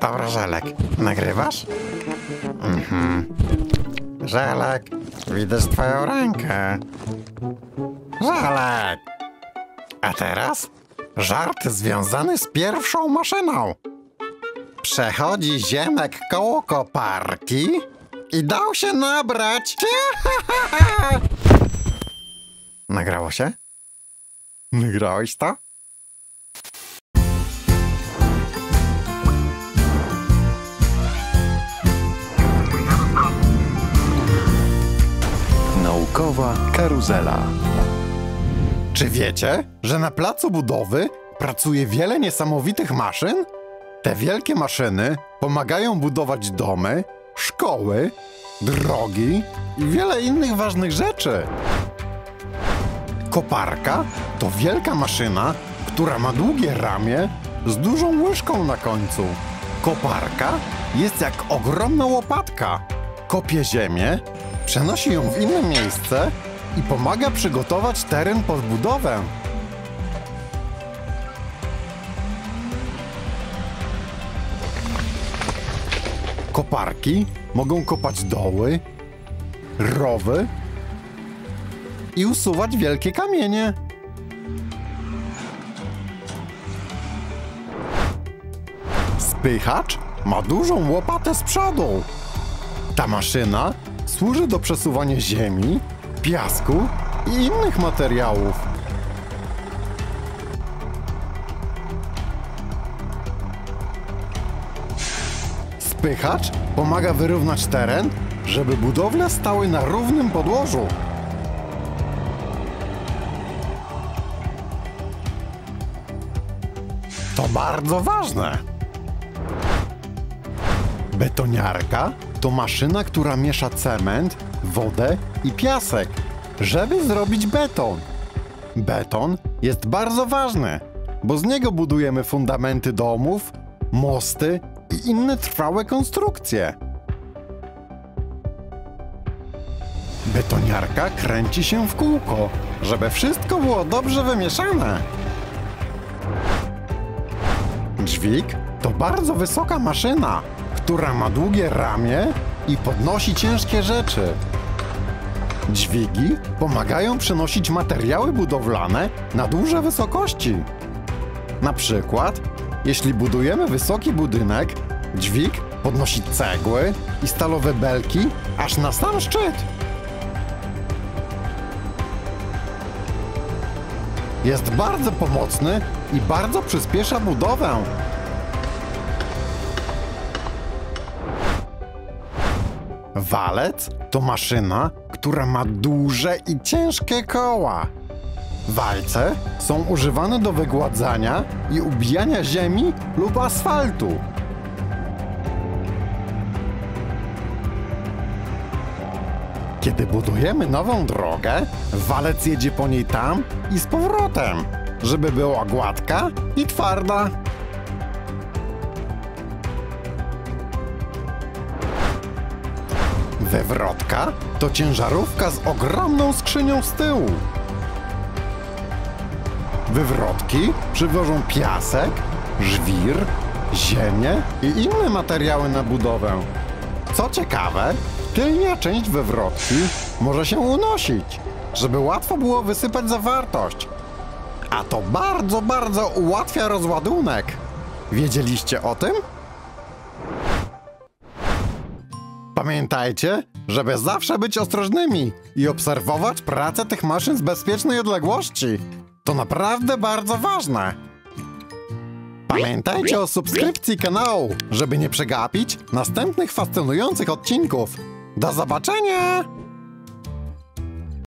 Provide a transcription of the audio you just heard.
Dobra, Żelek, nagrywasz? Mhm. Żelek, widzę twoją rękę. Żelek! A teraz żart związany z pierwszą maszyną. Przechodzi ziemek koło koparki i dał się nabrać. Nagrało się? Nagrałeś to? Naukowa karuzela. Czy wiecie, że na placu budowy pracuje wiele niesamowitych maszyn? Te wielkie maszyny pomagają budować domy, szkoły, drogi i wiele innych ważnych rzeczy. Koparka to wielka maszyna, która ma długie ramię z dużą łyżką na końcu. Koparka jest jak ogromna łopatka. Kopie ziemię, przenosi ją w inne miejsce i pomaga przygotować teren pod budowę. Koparki mogą kopać doły, rowy i usuwać wielkie kamienie. Spychacz ma dużą łopatę z przodu. Ta maszyna służy do przesuwania ziemi, piasku i innych materiałów. Spychacz pomaga wyrównać teren, żeby budowle stały na równym podłożu. To bardzo ważne. Betoniarka to maszyna, która miesza cement, wodę i piasek, żeby zrobić beton. Beton jest bardzo ważny, bo z niego budujemy fundamenty domów, mosty i inne trwałe konstrukcje. Betoniarka kręci się w kółko, żeby wszystko było dobrze wymieszane. Dźwig to bardzo wysoka maszyna, która ma długie ramię i podnosi ciężkie rzeczy. Dźwigi pomagają przenosić materiały budowlane na duże wysokości. Na przykład, jeśli budujemy wysoki budynek, dźwig podnosi cegły i stalowe belki aż na sam szczyt. Jest bardzo pomocny i bardzo przyspiesza budowę. Walec to maszyna, która ma duże i ciężkie koła. Walce są używane do wygładzania i ubijania ziemi lub asfaltu. Kiedy budujemy nową drogę, walec jedzie po niej tam i z powrotem, żeby była gładka i twarda. Wywrotka to ciężarówka z ogromną skrzynią z tyłu. Wywrotki przywożą piasek, żwir, ziemię i inne materiały na budowę. Co ciekawe, tylnia część wywrotki może się unosić, żeby łatwo było wysypać zawartość. A to bardzo, bardzo ułatwia rozładunek. Wiedzieliście o tym? Pamiętajcie, żeby zawsze być ostrożnymi i obserwować pracę tych maszyn z bezpiecznej odległości. To naprawdę bardzo ważne. Pamiętajcie o subskrypcji kanału, żeby nie przegapić następnych fascynujących odcinków. Do zobaczenia!